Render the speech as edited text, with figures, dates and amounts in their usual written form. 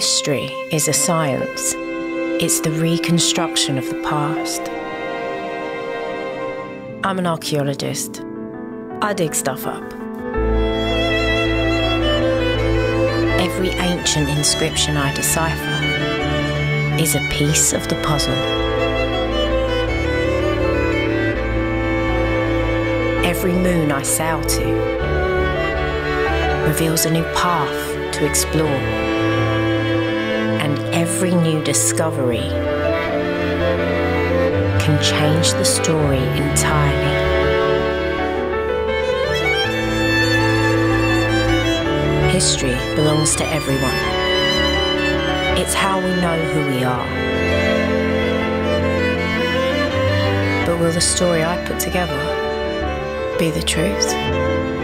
History is a science. It's the reconstruction of the past. I'm an archaeologist. I dig stuff up. Every ancient inscription I decipher is a piece of the puzzle. Every moon I sail to reveals a new path to explore. And every new discovery can change the story entirely. History belongs to everyone. It's how we know who we are. But will the story I put together be the truth?